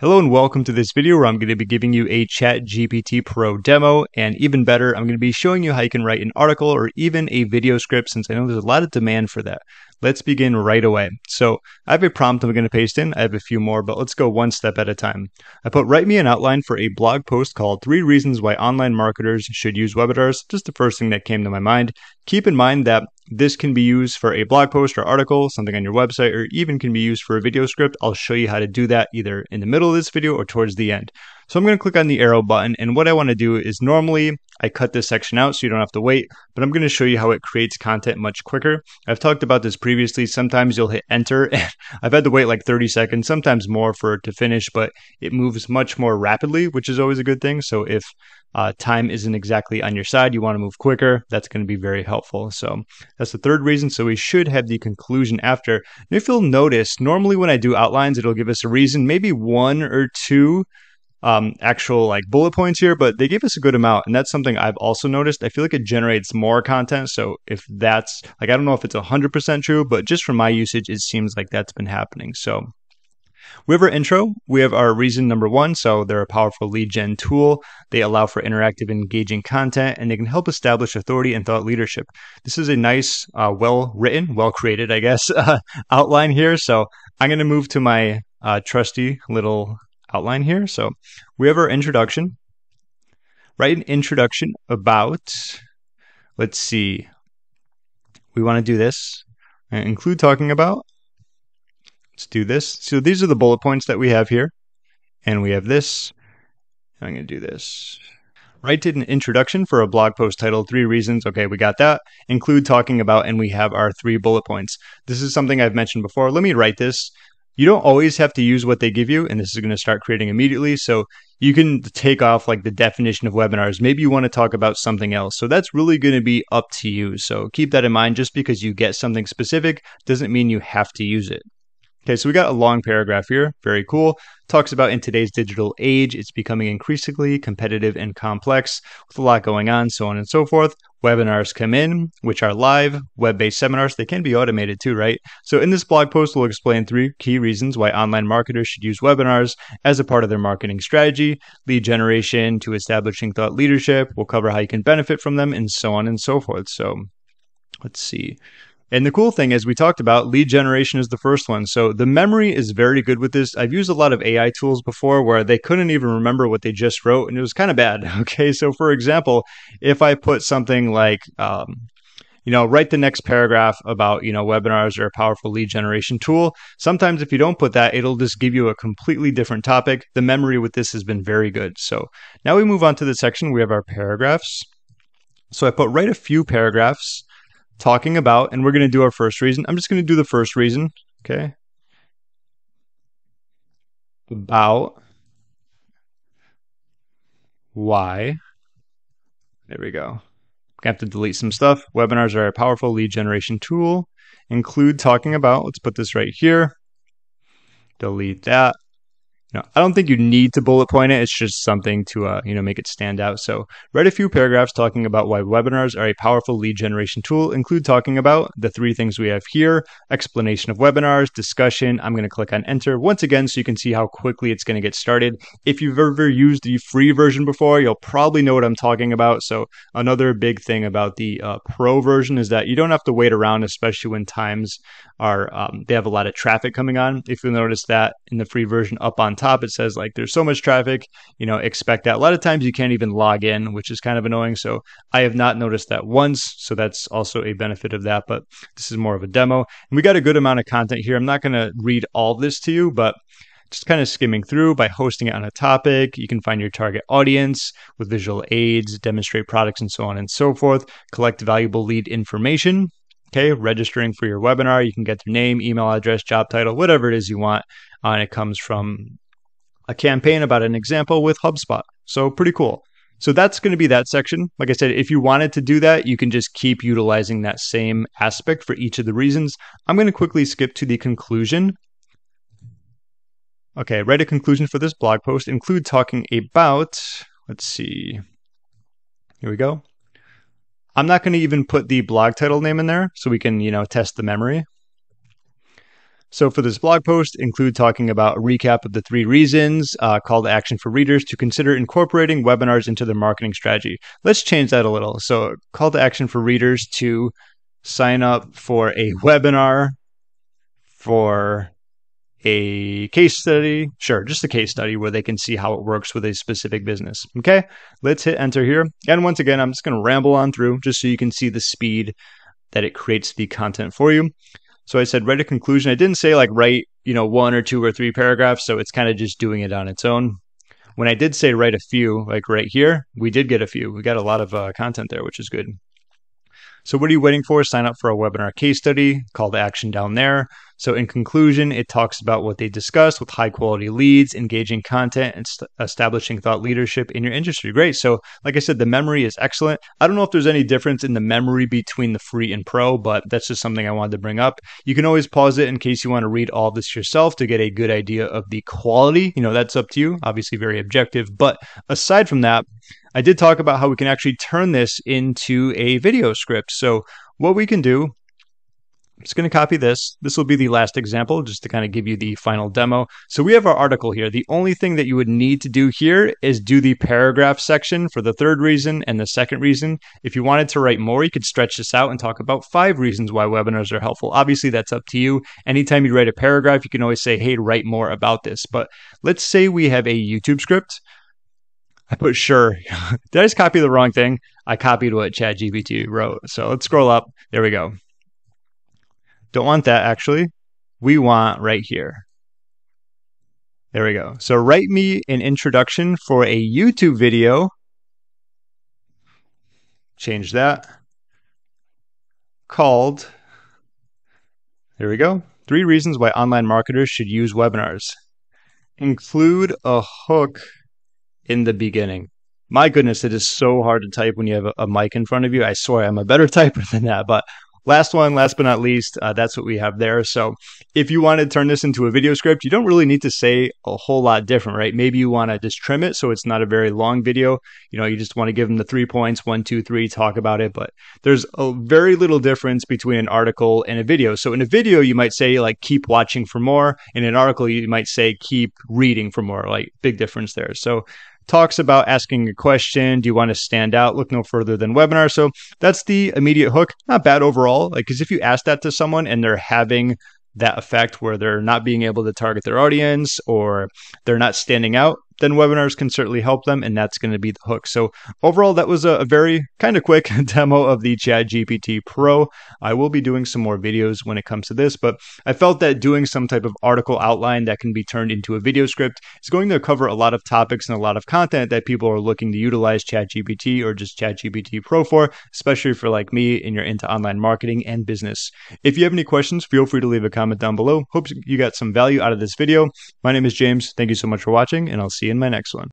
Hello and welcome to this video where I'm going to be giving you a ChatGPT Pro demo, and even better, I'm going to be showing you how you can write an article or even a video script, since I know there's a lot of demand for that. Let's begin right away. So I have a prompt I'm going to paste in. I have a few more, but let's go one step at a time. I put, write me an outline for a blog post called 3 Reasons Why Online Marketers Should Use Webinars. Just the first thing that came to my mind. Keep in mind that this can be used for a blog post or article, something on your website, or even can be used for a video script. I'll show you how to do that either in the middle of this video or towards the end. So I'm going to click on the arrow button, and what I want to do is, normally I cut this section out so you don't have to wait, but I'm going to show you how it creates content much quicker. I've talked about this previously. Sometimes you'll hit enter, and I've had to wait like 30 seconds, sometimes more, for it to finish, but it moves much more rapidly, which is always a good thing. So if time isn't exactly on your side, you want to move quicker, that's going to be very helpful. So that's the third reason. So we should have the conclusion after. And if you'll notice, normally when I do outlines, it'll give us a reason, maybe one or two actual like bullet points here, but they gave us a good amount. And that's something I've also noticed. I feel like it generates more content. So if that's like, I don't know if it's 100% true, but just from my usage, it seems like that's been happening. So we have our intro, we have our reason number one. So they're a powerful lead gen tool. They allow for interactive, engaging content, and they can help establish authority and thought leadership. This is a nice, well-written, well-created, I guess, outline here. So I'm going to move to my trusty little outline here. So we have our introduction. Write an introduction about, let's see, we want to do this. Include talking about. Let's do this. So these are the bullet points that we have here, and we have this. I'm going to do this. Write an introduction for a blog post titled 3 Reasons. Okay, we got that. Include talking about, and we have our 3 bullet points. This is something I've mentioned before. Let me write this. You don't always have to use what they give you, and this is going to start creating immediately. So you can take off like the definition of webinars. Maybe you want to talk about something else. So that's really going to be up to you. So keep that in mind. Just because you get something specific doesn't mean you have to use it. Okay, so we got a long paragraph here. Very cool. Talks about, in today's digital age, it's becoming increasingly competitive and complex with a lot going on and so forth. Webinars come in, which are live, web-based seminars. They can be automated too, right? So in this blog post, we'll explain 3 key reasons why online marketers should use webinars as a part of their marketing strategy, lead generation to establishing thought leadership. We'll cover how you can benefit from them, and so on and so forth. So let's see. And the cool thing is, we talked about lead generation is the first one. So the memory is very good with this. I've used a lot of AI tools before where they couldn't even remember what they just wrote, and it was kind of bad. Okay. So for example, if I put something like, you know, write the next paragraph about, you know, webinars are a powerful lead generation tool. Sometimes if you don't put that, it'll just give you a completely different topic. The memory with this has been very good. So now we move on to the section. We have our paragraphs. So I put, write a few paragraphs talking about, and we're going to do our first reason. I'm just going to do the first reason, okay? About why. There we go. I have to delete some stuff. Webinars are a powerful lead generation tool. Include talking about. Let's put this right here. Delete that. No, I don't think you need to bullet point it. It's just something to, you know, make it stand out. So write a few paragraphs talking about why webinars are a powerful lead generation tool. Include talking about the 3 things we have here, explanation of webinars, discussion. I'm going to click on enter once again, so you can see how quickly it's going to get started. If you've ever used the free version before, you'll probably know what I'm talking about. So another big thing about the pro version is that you don't have to wait around, especially when times are, they have a lot of traffic coming on. If you'll notice that in the free version up on top, it says like, there's so much traffic, you know, expect that. A lot of times you can't even log in, which is kind of annoying. So I have not noticed that once. So that's also a benefit of that, but this is more of a demo, and we got a good amount of content here. I'm not going to read all this to you, but just kind of skimming through. By hosting it on a topic, you can find your target audience with visual aids, demonstrate products, and so on and so forth. Collect valuable lead information. Okay, registering for your webinar, you can get their name, email address, job title, whatever it is you want. And it comes from a campaign about an example with HubSpot. So pretty cool. So that's going to be that section. Like I said, if you wanted to do that, you can just keep utilizing that same aspect for each of the reasons. I'm going to quickly skip to the conclusion. Okay, write a conclusion for this blog post. Include talking about, let's see, here we go. I'm not going to even put the blog title name in there so we can, you know, test the memory. So for this blog post, include talking about a recap of the 3 reasons, call to action for readers to consider incorporating webinars into their marketing strategy. Let's change that a little. So call to action for readers to sign up for a webinar, for a case study. Sure, just a case study where they can see how it works with a specific business. Okay, let's hit enter here. And once again, I'm just going to ramble on through just so you can see the speed that it creates the content for you. So I said, write a conclusion. I didn't say like write, you know, 1 or 2 or 3 paragraphs. So it's kind of just doing it on its own. When I did say write a few, like right here, we did get a few. We got a lot of content there, which is good. So what are you waiting for? Sign up for a webinar case study, call to action down there. So in conclusion, it talks about what they discussed with high quality leads, engaging content, and establishing thought leadership in your industry. Great. So like I said, the memory is excellent. I don't know if there's any difference in the memory between the free and pro, but that's just something I wanted to bring up. You can always pause it in case you want to read all this yourself to get a good idea of the quality. You know, that's up to you, obviously very objective. But aside from that, I did talk about how we can actually turn this into a video script. So what we can do, I'm just going to copy this. This will be the last example just to kind of give you the final demo. So we have our article here. The only thing that you would need to do here is do the paragraph section for the 3rd reason and the 2nd reason. If you wanted to write more, you could stretch this out and talk about 5 reasons why webinars are helpful. Obviously, that's up to you. Anytime you write a paragraph, you can always say, hey, write more about this. But let's say we have a YouTube script. I put sure. Did I just copy the wrong thing? I copied what ChatGPT wrote. So let's scroll up. There we go. Don't want that actually. We want right here. There we go. So write me an introduction for a YouTube video. Change that. Called. There we go. 3 reasons why online marketers should use webinars. Include a hook in the beginning. My goodness, it is so hard to type when you have a mic in front of you. I swear I'm a better typer than that. But last one, last but not least, that's what we have there. So if you want to turn this into a video script, you don't really need to say a whole lot different, right? Maybe you want to just trim it so it's not a very long video. You know, you just want to give them the 3 points, 1, 2, 3, talk about it. But there's a very little difference between an article and a video. So in a video, you might say like, keep watching for more. In an article, you might say, keep reading for more, like big difference there. So talks about asking a question. Do you want to stand out? Look no further than webinar. So that's the immediate hook. Not bad overall. Like, because if you ask that to someone and they're having that effect where they're not being able to target their audience or they're not standing out, then webinars can certainly help them. And that's going to be the hook. So overall, that was a very kind of quick demo of the ChatGPT Pro. I will be doing some more videos when it comes to this, but I felt that doing some type of article outline that can be turned into a video script is going to cover a lot of topics and a lot of content that people are looking to utilize ChatGPT or just ChatGPT Pro for, especially for like me and you're into online marketing and business. If you have any questions, feel free to leave a comment down below. Hope you got some value out of this video. My name is James. Thank you so much for watching and I'll see you in my next one.